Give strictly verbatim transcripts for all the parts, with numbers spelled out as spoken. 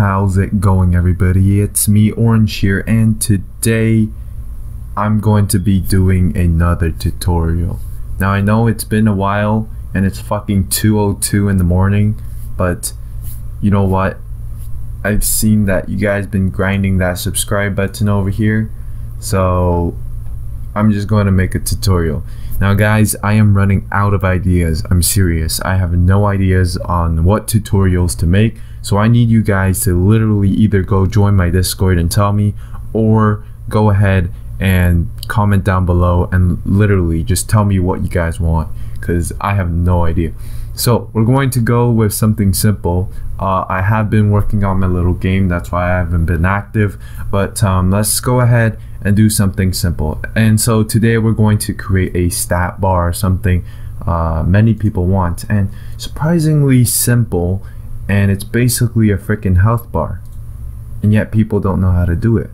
How's it going, everybody? It's me, Orange here, and today I'm going to be doing another tutorial. Now I know it's been a while and it's fucking two oh two in the morning, but you know what? I've seen that you guys been grinding that subscribe button over here, so I'm just going to make a tutorial. Now guys, I am running out of ideas. I'm serious. I have no ideas on what tutorials to make. So I need you guys to literally either go join my Discord and tell me, or go ahead and comment down below and literally just tell me what you guys want, because I have no idea. So we're going to go with something simple. Uh, I have been working on my little game, that's why I haven't been active, but um, let's go ahead and do something simple. And so today we're going to create a stat bar or something uh, many people want, and surprisingly simple. And it's basically a freaking health bar, and yet people don't know how to do it.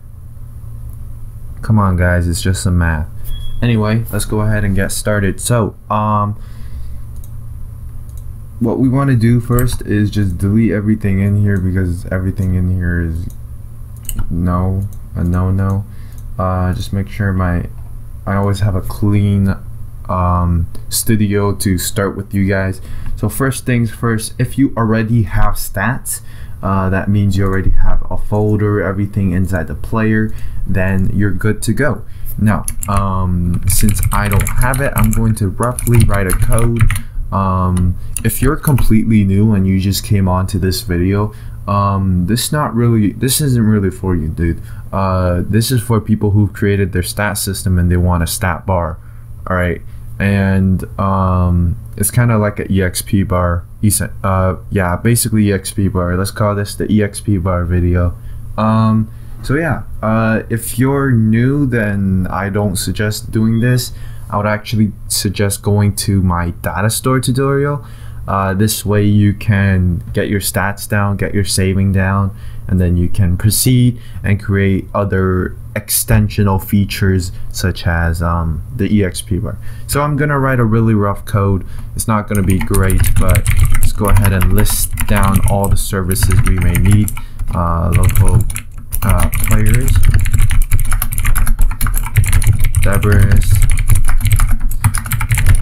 Come on guys, it's just some math. Anyway, let's go ahead and get started. So um what we want to do first is just delete everything in here, because everything in here is no a no-no. Uh, just make sure my I always have a clean um, studio to start with you guys. So first things first, if you already have stats, uh, that means you already have a folder, everything inside the player, then you're good to go. Now, um, since I don't have it, I'm going to roughly write a code. Um, if you're completely new and you just came onto this video, um, this not really, this isn't really for you, dude. Uh, this is for people who've created their stat system and they want a stat bar. All right. And um, it's kind of like an E X P bar, uh, yeah, basically E X P bar. Let's call this the E X P bar video. Um, so yeah, uh, if you're new, then I don't suggest doing this. I would actually suggest going to my data store tutorial. Uh, this way you can get your stats down, get your saving down, and then you can proceed and create other extensional features such as um, the E X P bar. So I'm gonna write a really rough code. It's not gonna be great, but let's go ahead and list down all the services we may need. Uh, local uh, players, Deborah's,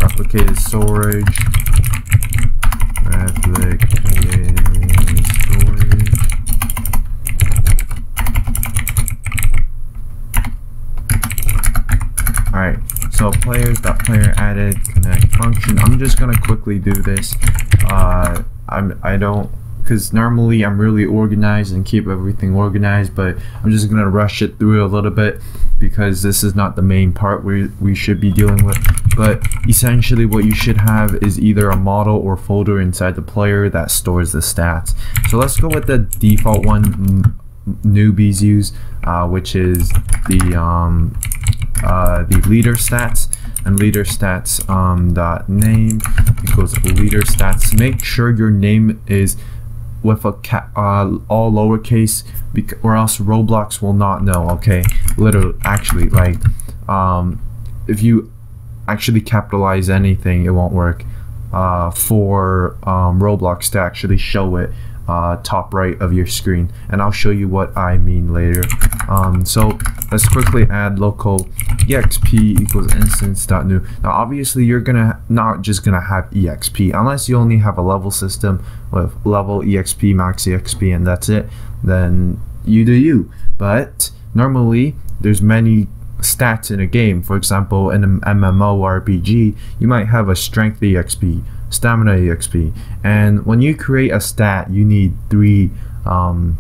replicated storage, replicated storage. Alright, so players.player added connect function. I'm just gonna quickly do this. Uh, I'm I don't because normally I'm really organized and keep everything organized, but I'm just gonna rush it through a little bit because this is not the main part we, we should be dealing with. But essentially what you should have is either a model or folder inside the player that stores the stats. So let's go with the default one newbies use, uh, which is the um, uh, the leader stats. And leader stats um, dot name equals leader stats. Make sure your name is with a ca uh, all lowercase, or else Roblox will not know. Okay, literally, actually, like um, if you actually capitalize anything, it won't work uh, for um, Roblox to actually show it uh, top right of your screen, and I'll show you what I mean later. Um, so let's quickly add local exp equals instance.new. Now, obviously, you're gonna not just gonna have exp unless you only have a level system with level exp, max exp, and that's it. Then you do you. But normally, there's many stats in a game. For example, in an MMORPG, you might have a strength exp, stamina exp, and when you create a stat, you need three um,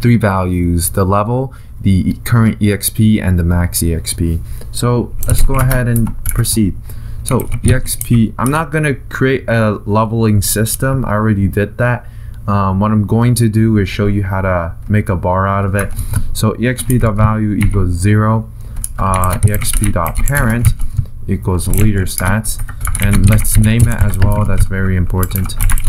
three values: the level, the current exp, and the max exp. So let's go ahead and proceed. So exp, I'm not gonna create a leveling system. I already did that. Um, what I'm going to do is show you how to make a bar out of it. So exp.value equals zero, uh, exp.parent equals leader stats, and let's name it as well, that's very important,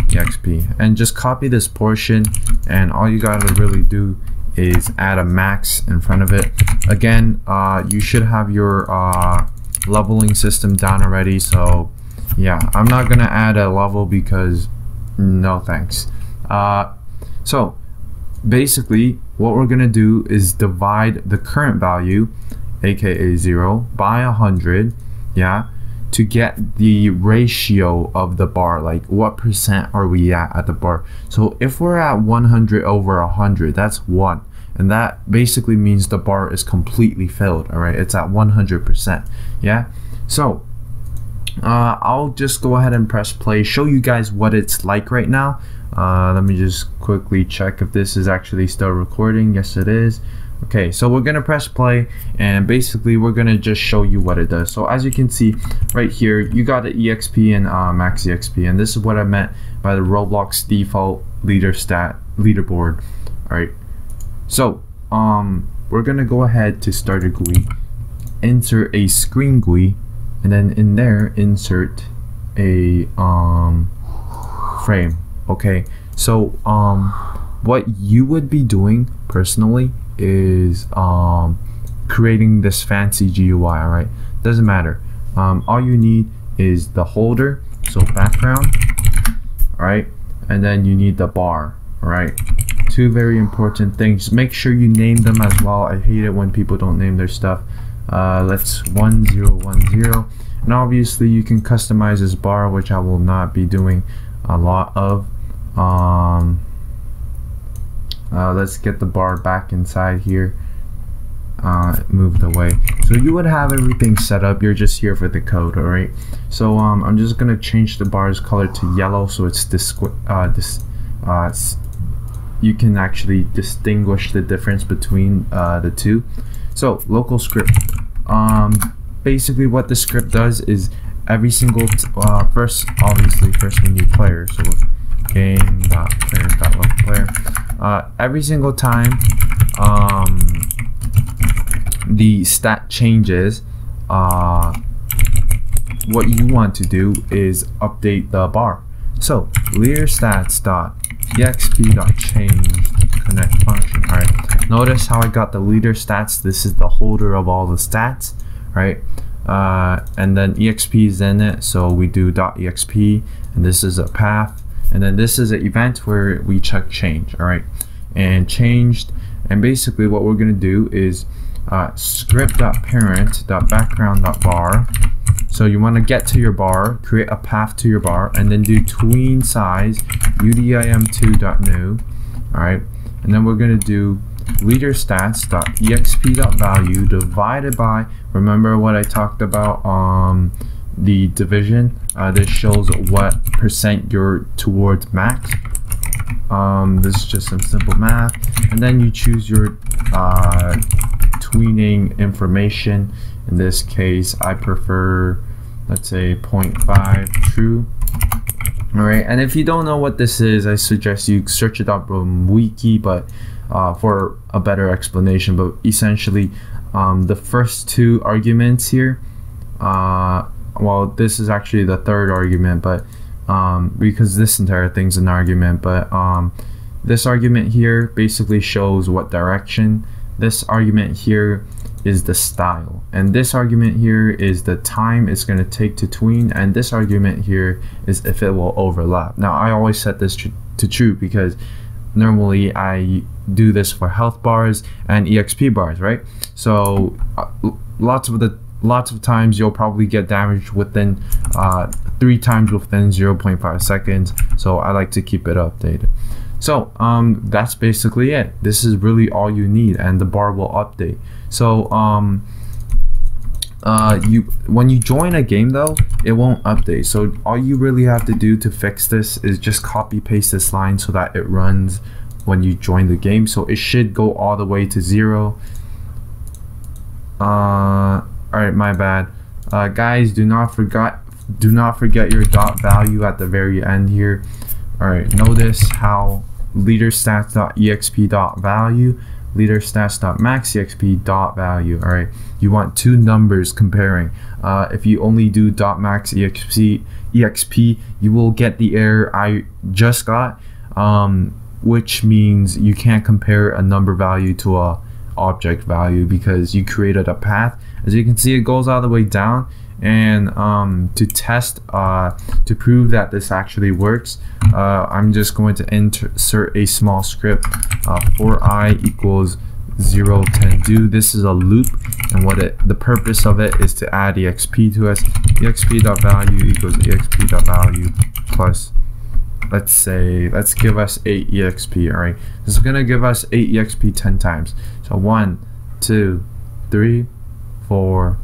exp. And just copy this portion, and all you gotta really do is add a max in front of it. Again, uh, you should have your uh, leveling system down already, so yeah, I'm not gonna add a level because no thanks. Uh, so basically what we're gonna do is divide the current value, aka zero, by one hundred, yeah, to get the ratio of the bar, like what percent are we at at the bar. So if we're at one hundred over one hundred, that's one, and that basically means the bar is completely filled. All right, it's at one hundred percent, yeah. So uh, I'll just go ahead and press play, show you guys what it's like right now. Uh, let me just quickly check if this is actually still recording. Yes, it is. Okay, so we're gonna press play, and basically we're gonna just show you what it does. So as you can see right here, you got an E X P and uh, max E X P, and this is what I meant by the Roblox default leader stat leaderboard. All right, so um, we're gonna go ahead to start a G U I, insert a screen G U I, and then in there insert a um, frame. Okay, so um, what you would be doing personally is um, creating this fancy G U I, all right? Doesn't matter. Um, all you need is the holder, so background, all right? And then you need the bar, all right? Two very important things. Make sure you name them as well. I hate it when people don't name their stuff. Uh, let's one zero one zero. And obviously you can customize this bar, which I will not be doing a lot of. Um, Uh, let's get the bar back inside here, uh, moved away. So you would have everything set up, you're just here for the code, alright? So um, I'm just going to change the bar's color to yellow, so it's this, uh, this, uh, it's, you can actually distinguish the difference between uh, the two. So local script, um, basically what the script does is every single, t uh, first obviously first we need player, so game dot player dot local player. Uh, every single time um, the stat changes, uh, what you want to do is update the bar. So leader stats.exp.change connect function. All right. Notice how I got the leader stats. This is the holder of all the stats, right? Uh, and then exp is in it, so we do .exp, and this is a path. And then this is an event where we check change, all right? And changed, and basically what we're gonna do is uh, script.parent.background.bar. So you wanna get to your bar, create a path to your bar, and then do tween size U D I M two dot new, all right? And then we're gonna do leader stats.exp.value divided by, remember what I talked about, um, the division. Uh, this shows what percent you're towards max. Um, this is just some simple math, and then you choose your uh, tweening information. In this case, I prefer, let's say, zero point five true. All right, and if you don't know what this is, I suggest you search it up on Wiki, but uh, for a better explanation. But essentially, um, the first two arguments here. Uh, Well, this is actually the third argument, but um, because this entire thing's an argument, but um, this argument here basically shows what direction. This argument here is the style, and this argument here is the time it's going to take to tween, and this argument here is if it will overlap. Now, I always set this tr to true because normally I do this for health bars and E X P bars, right? So uh, lots of the Lots of times you'll probably get damaged within uh, three times within zero point five seconds, so I like to keep it updated. So um, that's basically it. This is really all you need, and the bar will update. So um, uh, you when you join a game though, it won't update. So all you really have to do to fix this is just copy paste this line so that it runs when you join the game. So it should go all the way to zero. Uh, Alright, my bad. Uh, guys, do not forget do not forget your dot value at the very end here. Alright, notice how leader stats.exp.value, leader stats.maxexp.value. Alright, you want two numbers comparing. Uh, if you only do dot max exp, exp, you will get the error I just got, um, which means you can't compare a number value to a object value because you created a path. As you can see, it goes all the way down, And um, to test, uh, to prove that this actually works, uh, I'm just going to insert a small script, uh, for I equals zero ten do. This is a loop, and what it, the purpose of it is to add exp to us. exp.value equals exp.value plus, let's say, let's give us eight exp. All right, this is gonna give us eight exp ten times. So one, two, three, four,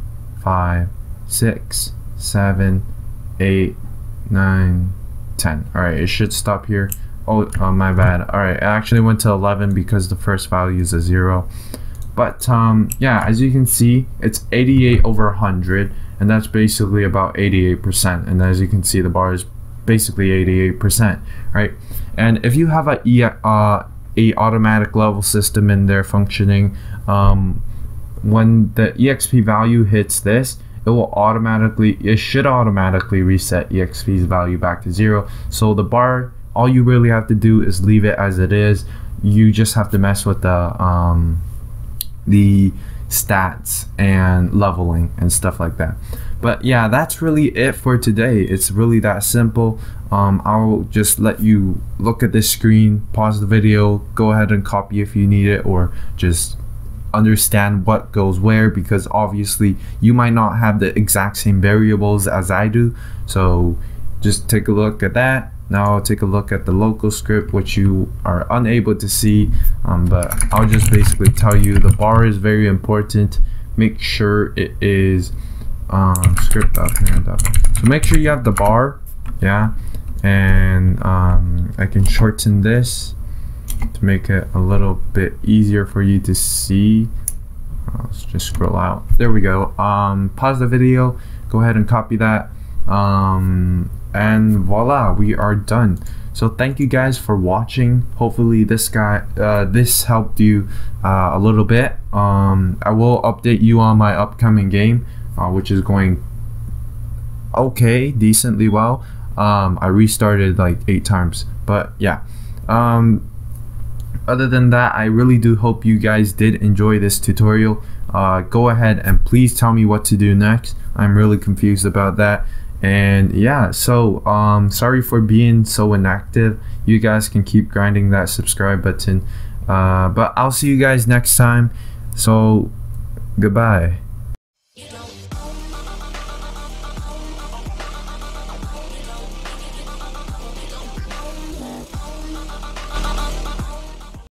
five, six, seven, eight, nine, ten. All right, it should stop here. Oh, oh, my bad. All right, I actually went to eleven because the first value is a zero. But um, yeah, as you can see, it's eighty-eight over one hundred, and that's basically about eighty-eight percent. And as you can see, the bar is basically eighty-eight percent, right? And if you have a uh, a automatic level system in there functioning, um, when the exp value hits this, it will automatically, it should automatically reset exp's value back to zero. So the bar, all you really have to do is leave it as it is. You just have to mess with the um, the stats and leveling and stuff like that. But yeah, that's really it for today. It's really that simple. Um, I'll just let you look at this screen, pause the video, go ahead and copy if you need it, or just understand what goes where, because obviously you might not have the exact same variables as I do. So just take a look at that. Now I'll take a look at the local script, which you are unable to see, um, but I'll just basically tell you the bar is very important. Make sure it is um, script up here and up. So make sure you have the bar, yeah. And um, I can shorten this to make it a little bit easier for you to see. Let's just scroll out. There we go. Um, pause the video. Go ahead and copy that. Um, and voila, we are done. So thank you guys for watching. Hopefully this guy uh, this helped you uh, a little bit. um, I will update you on my upcoming game, uh, which is going okay, decently well. um, I restarted like eight times, but yeah, um, other than that, I really do hope you guys did enjoy this tutorial. Uh, go ahead and please tell me what to do next. I'm really confused about that. And yeah, so um, sorry for being so inactive. You guys can keep grinding that subscribe button. Uh, but I'll see you guys next time. So goodbye.